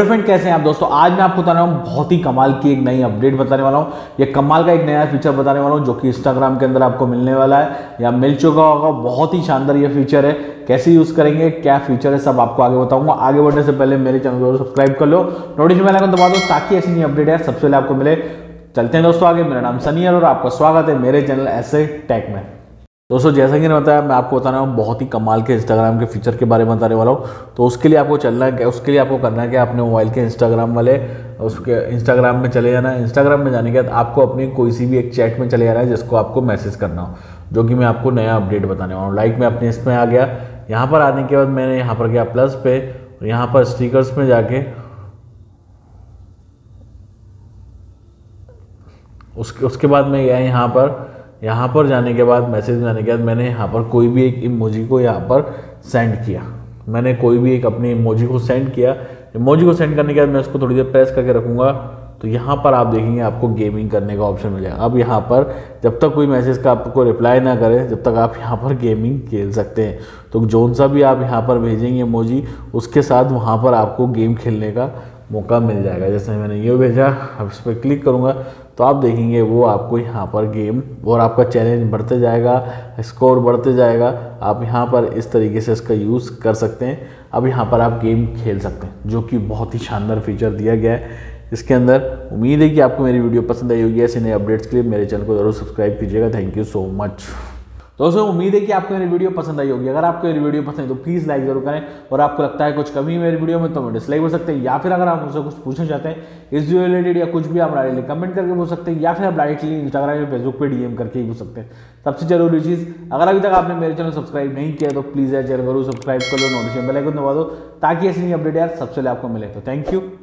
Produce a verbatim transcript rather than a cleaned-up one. Hello friend, कैसे हैं आप दोस्तों। आज मैं आपको बताने वाला हूँ बहुत ही कमाल की एक नई अपडेट बताने वाला हूँ, या कमाल का एक नया फीचर बताने वाला हूँ जो कि इंस्टाग्राम के अंदर आपको मिलने वाला है या मिल चुका होगा। बहुत ही शानदार ये फीचर है, कैसे यूज़ करेंगे, क्या फीचर है, सब आपको आगे बताऊंगा। आगे बढ़ने से पहले मेरे चैनल को सब्सक्राइब कर लो, नोटिफिकेशन बेल आइकन दबा दो ताकि ऐसी नई अपडेट है सबसे पहले आपको मिले। चलते हैं दोस्तों आगे। मेरा नाम सनी है और आपका स्वागत है मेरे चैनल ऐसे टेक में। दोस्तों जैसा कि मैंने बताया, मैं आपको बताने वाला हूँ बहुत ही कमाल के इंस्टाग्राम के फीचर के बारे में बताने वाला हूँ। तो उसके लिए आपको चलना है, उसके लिए आपको करना है कि अपने मोबाइल के इंस्टाग्राम वाले उसके इंस्टाग्राम में चले जाना है। इंस्टाग्राम में जाने के बाद आपको अपनी कोई सी भी एक चैट में चले जाना है जिसको आपको मैसेज करना हो, जो कि मैं आपको नया अपडेट बताने वाला हूँ। लाइक मैं अपने इसमें आ गया, यहाँ पर आने के बाद मैंने यहाँ पर गया प्लस पे, यहाँ पर स्टिकर्स में जाके उसके उसके बाद मैं गया यहाँ पर। यहाँ पर जाने के बाद मैसेज में जाने के बाद मैंने यहाँ पर कोई भी एक इमोजी को यहाँ पर सेंड किया। मैंने कोई भी एक अपनी इमोजी को सेंड किया। इमोजी को सेंड करने के बाद मैं उसको थोड़ी देर प्रेस करके रखूँगा तो यहाँ पर आप देखेंगे आपको गेमिंग करने का ऑप्शन मिलेगा। अब यहाँ पर जब तक कोई मैसेज का आपको रिप्लाई ना करे जब तक आप यहाँ पर गेमिंग खेल सकते हैं। तो जोन सा भी आप यहाँ पर भेजेंगे इमोजी, उसके साथ वहाँ पर आपको गेम खेलने का मौका मिल जाएगा। जैसे मैंने ये भेजा, अब इस पर क्लिक करूँगा तो आप देखेंगे वो आपको यहाँ पर गेम और आपका चैलेंज बढ़ते जाएगा, स्कोर बढ़ते जाएगा। आप यहाँ पर इस तरीके से इसका यूज़ कर सकते हैं। अब यहाँ पर आप गेम खेल सकते हैं, जो कि बहुत ही शानदार फीचर दिया गया है इसके अंदर। उम्मीद है कि आपको मेरी वीडियो पसंद आई होगी। ऐसे नए अपडेट्स के लिए मेरे चैनल को ज़रूर सब्सक्राइब कीजिएगा। थैंक यू सो मच दोस्तों। उम्मीद है कि आपको मेरी वीडियो पसंद आई होगी। अगर आपको मेरी वीडियो पसंद है तो प्लीज़ लाइक जरूर करें, और आपको लगता है कुछ कमी है मेरी वीडियो में तो हमें डिसलाइक कर सकते हैं, या फिर अगर आप मुझसे कुछ पूछना चाहते हैं इस वीडियो रिलेटेड या कुछ भी, आप हमारे लिए कमेंट करके पूछ सकते हैं, या फिर आप डायरेक्टली इंस्टाग्राम या फेसबुक पर डीएम करके ही पूछ सकते हैं। सबसे जरूरी चीज़, अगर अभी तक आपने मेरे चैनल सब्सक्राइब नहीं किया तो प्लीज़ यार चैनल जरूर सब्सक्राइब कर लो, नोटिफिकेशन बेल आइकन दबा दो ताकि ऐसी नई अपडेट यार सबसे पहले आपको मिले। तो थैंक यू।